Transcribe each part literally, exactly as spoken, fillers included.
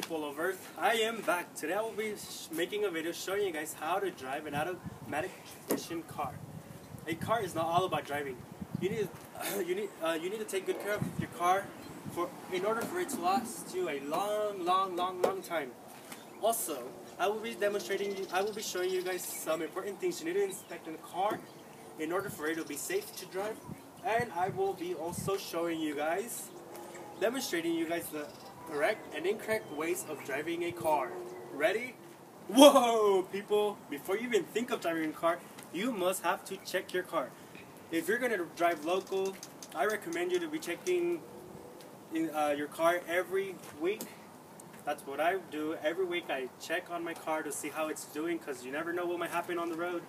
people of Earth, I am back. Today I will be making a video showing you guys how to drive an automatic transmission car. A car is not all about driving. You need uh, you need uh, you need to take good care of your car for in order for it to last you a long, long, long, long time. Also, I will be demonstrating. I will be showing you guys some important things you need to inspect in a car in order for it to be safe to drive. And I will be also showing you guys, demonstrating you guys the correct and incorrect ways of driving a car. Ready? Whoa, people! Before you even think of driving a car, you must have to check your car. If you're gonna drive local, I recommend you to be checking in, uh, your car every week. That's what I do. Every week I check on my car to see how it's doing, because you never know what might happen on the road.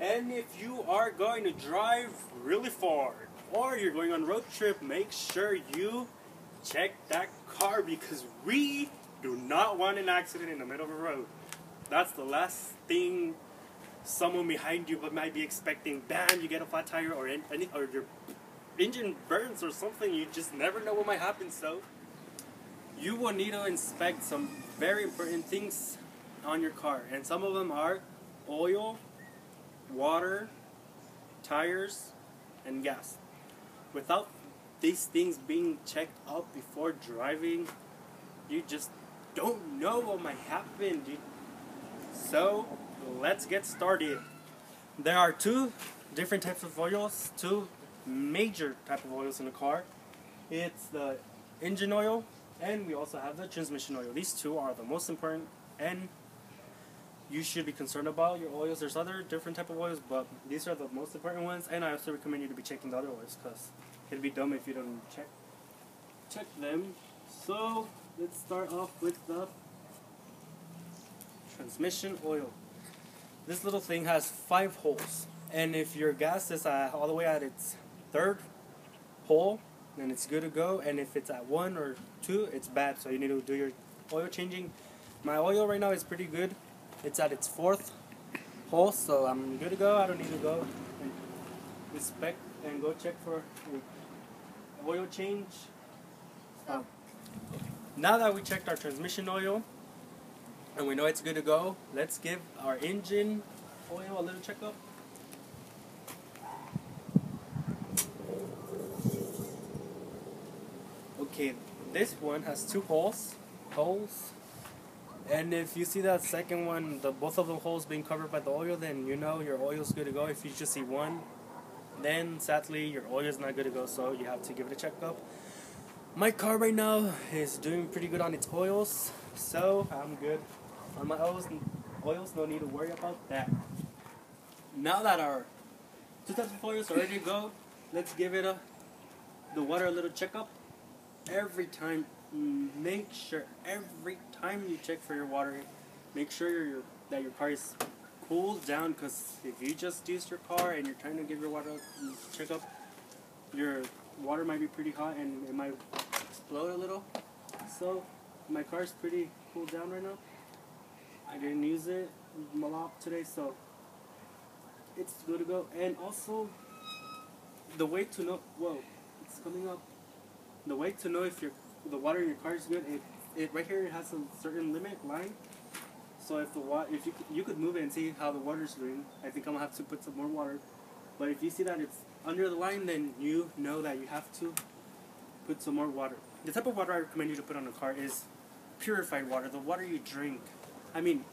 And if you are going to drive really far, or you're going on a road trip, make sure you check that car, because we do not want an accident in the middle of the road. That's the last thing someone behind you but might be expecting. Bam, you get a flat tire, or, in, or your engine burns or something. You just never know what might happen, so you will need to inspect some very important things on your car. And some of them are oil, water, tires, and gas. Without these things being checked out before driving, you just don't know what might happen, dude. So let's get started. There are two different types of oils, two major type of oils in a car. It's the engine oil, and we also have the transmission oil. These two are the most important, and you should be concerned about your oils. There's other different type of oils, but these are the most important ones, and I also recommend you to be checking the other oils, because it'd be dumb if you don't check check them. So let's start off with the transmission oil. This little thing has five holes, and if your gas is uh, all the way at its third hole, then it's good to go. And if it's at one or two, it's bad, so you need to do your oil changing. My oil right now is pretty good. It's at its fourth hole, so I'm good to go. I don't need to go and inspect and go check for oil change. So, now that we checked our transmission oil and we know it's good to go, let's give our engine oil a little checkup. Okay, this one has two holes, holes. And if you see that second one, the both of the holes being covered by the oil, then you know your oil's good to go. If you just see one, then sadly your oil is not good to go, so you have to give it a checkup. My car right now is doing pretty good on its oils, so I'm good on my oils, oils no need to worry about that. Now that our two types of oils are ready to go, let's give it a the water a little checkup. Every time, make sure every time you check for your water, make sure your, that your car is cooled down, because if you just use your car and you're trying to give your water a checkup, your water might be pretty hot and it might explode a little. So my car is pretty cooled down right now. I didn't use it a lot today, so it's good to go. And also, the way to know, whoa, it's coming up. The way to know if your the water in your car is good, it, it right here it has a certain limit line. So if the wa if you you could move it and see how the water's doing. I think I'm gonna have to put some more water. But if you see that it's under the line, then you know that you have to put some more water. The type of water I recommend you to put on a car is purified water, the water you drink. I mean,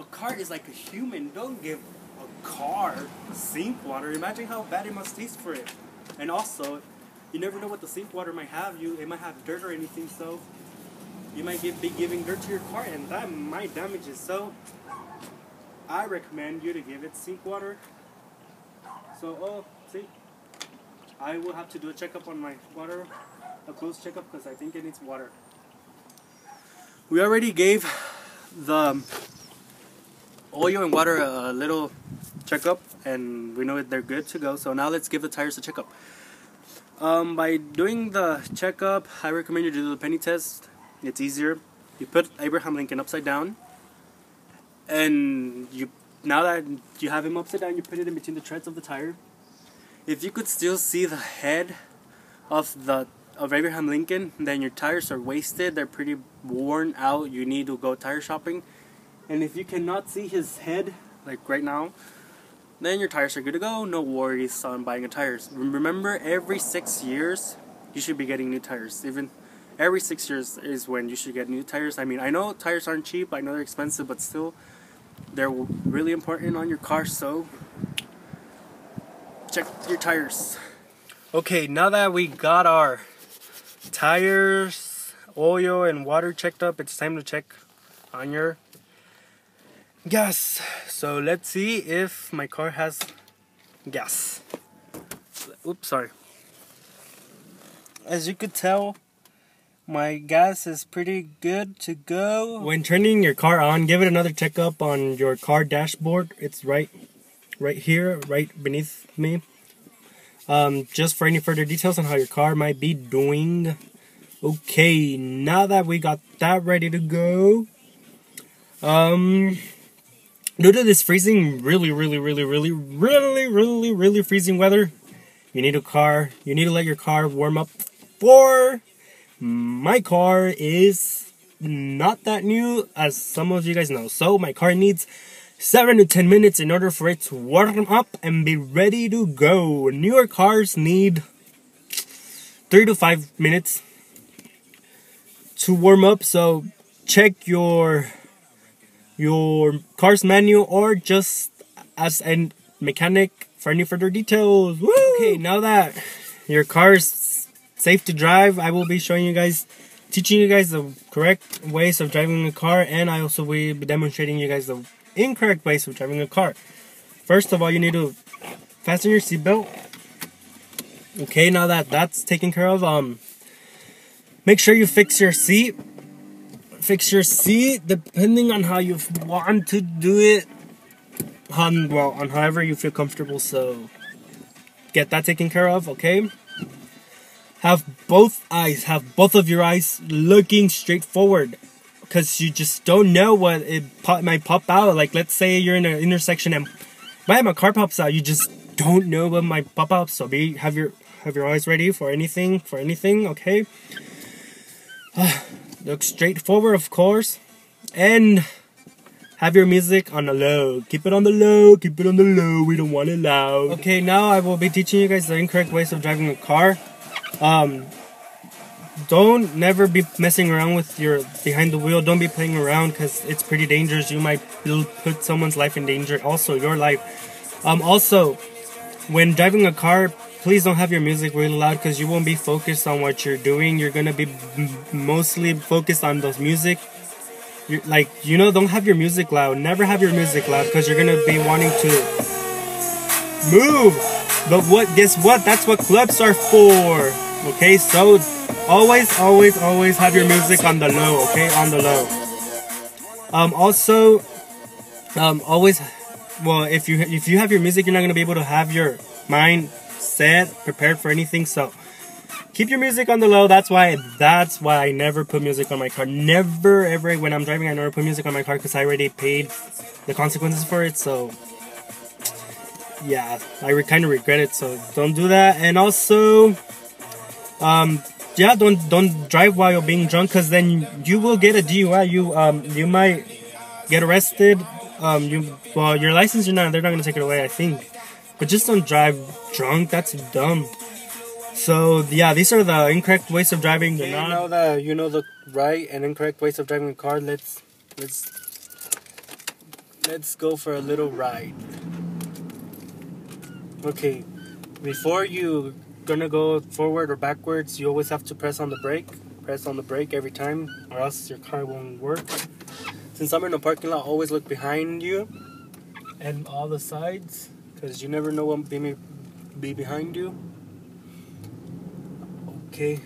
a car is like a human. Don't give a car sink water. Imagine how bad it must taste for it. And also, you never know what the sink water might have you. It might have dirt or anything, so you might get, be giving dirt to your car, and that might damage it. So I recommend you to give it sink water. So, oh, see, I will have to do a checkup on my water, a close checkup, because I think it needs water. We already gave the oil and water a little checkup, and we know that they're good to go. So now let's give the tires a checkup. Um, by doing the checkup, I recommend you do the penny test. It's easier. You put Abraham Lincoln upside down, and you now that you have him upside down, you put it in between the treads of the tire. If you could still see the head of the of Abraham Lincoln, then your tires are wasted, they're pretty worn out, you need to go tire shopping. And if you cannot see his head, like right now, then your tires are good to go, no worries on buying new tires. Remember, every six years, you should be getting new tires. Even every six years is when you should get new tires. I mean, I know tires aren't cheap, I know they're expensive, but still, they're really important on your car, so check your tires. Okay, now that we got our tires, oil, and water checked up, it's time to check on your gas. So let's see if my car has gas. Oops, sorry. As you could tell, my gas is pretty good to go. When turning your car on, give it another checkup on your car dashboard. It's right, right here, right beneath me. Um, just for any further details on how your car might be doing. Okay, now that we got that ready to go, um, due to this freezing, really, really, really, really, really, really, really freezing weather, you need a car. You need to let your car warm up for. My car is not that new, as some of you guys know. So my car needs seven to ten minutes in order for it to warm up and be ready to go. Newer cars need three to five minutes to warm up. So check your your car's manual or just as a mechanic for any further details. Woo! Okay, now that your car's safe to drive, I will be showing you guys, teaching you guys the correct ways of driving a car, and I also will be demonstrating you guys the incorrect ways of driving a car. First of all, you need to fasten your seatbelt. Okay, now that that's taken care of, um, make sure you fix your seat. Fix your seat depending on how you want to do it, on, well, on however you feel comfortable. So get that taken care of. Okay. Have both eyes, have both of your eyes looking straight forward, because you just don't know what it pop, might pop out. Like, let's say you're in an intersection and man, my car pops out. You just don't know what might pop out. So be have your have your eyes ready for anything, for anything. Okay. Uh, look straight forward, of course, and have your music on the low. Keep it on the low. Keep it on the low. We don't want it loud. Okay. Now I will be teaching you guys the incorrect ways of driving a car. Um, don't never be messing around with your behind the wheel. Don't be playing around, because it's pretty dangerous. You might put someone's life in danger, also your life. Um, also, when driving a car, please don't have your music really loud, because you won't be focused on what you're doing. You're going to be mostly focused on those music. You're, like, you know, don't have your music loud. Never have your music loud, because you're going to be wanting to move. But what? Guess what? That's what clubs are for. Okay, so always, always, always have your music on the low. Okay, on the low. Um. Also, um. Always, well, if you if you have your music, you're not gonna be able to have your mind set, prepared for anything. So keep your music on the low. That's why. That's why I never put music on my car. Never, ever. When I'm driving, I never put music on my car, because I already paid the consequences for it. So. Yeah, I kind of regret it, so don't do that. And also, um, yeah, don't don't drive while you're being drunk, because then you will get a D U I. You um, you might get arrested. Um, you well, your license, you're not. They're not gonna take it away, I think. But just don't drive drunk. That's dumb. So yeah, these are the incorrect ways of driving. You know the you know the right and incorrect ways of driving a car. Let's let's let's go for a little ride. Okay, before you gonna go forward or backwards, you always have to press on the brake. Press on the brake every time, or else your car won't work. Since I'm in a parking lot, always look behind you and all the sides, because you never know what may be behind you. Okay.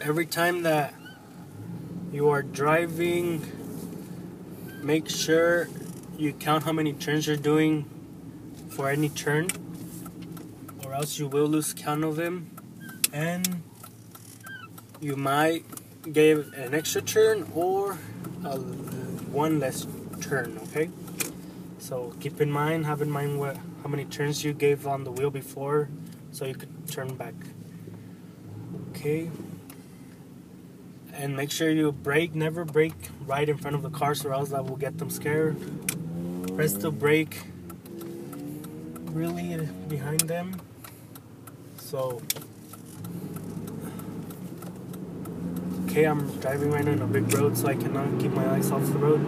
Every time that you are driving, make sure you count how many turns you're doing for any turn, or else you will lose count of them, and you might give an extra turn or a, one less turn. Okay, so keep in mind, have in mind what how many turns you gave on the wheel before, so you could turn back. okay? And make sure you brake. Never brake right in front of the cars, or else that will get them scared. Press the brake really behind them. So, okay, I'm driving right now on a big road, so I cannot keep my eyes off the road.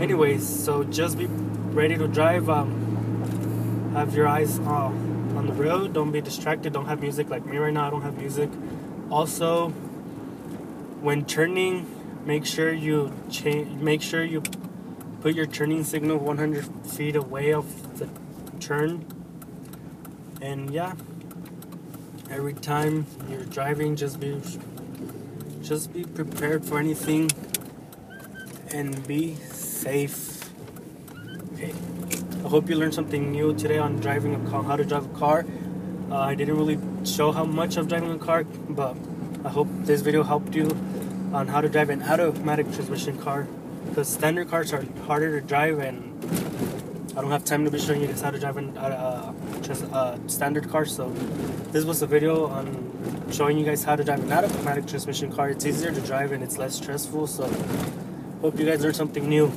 Anyways, so just be ready to drive. Um, have your eyes uh, on the road. Don't be distracted. Don't have music like me right now. I don't have music. Also, when turning, make sure you change. Make sure you put your turning signal one hundred feet away of the turn. And yeah, every time you're driving, just be just be prepared for anything and be safe. Okay, I hope you learned something new today on driving a car, how to drive a car. Uh, I didn't really show how much of driving a car, but I hope this video helped you on how to drive an automatic transmission car, because standard cars are harder to drive, and I don't have time to be showing you guys how to drive an uh, uh, standard car. So this was a video on showing you guys how to drive an automatic transmission car. It's easier to drive and it's less stressful. So hope you guys learned something new.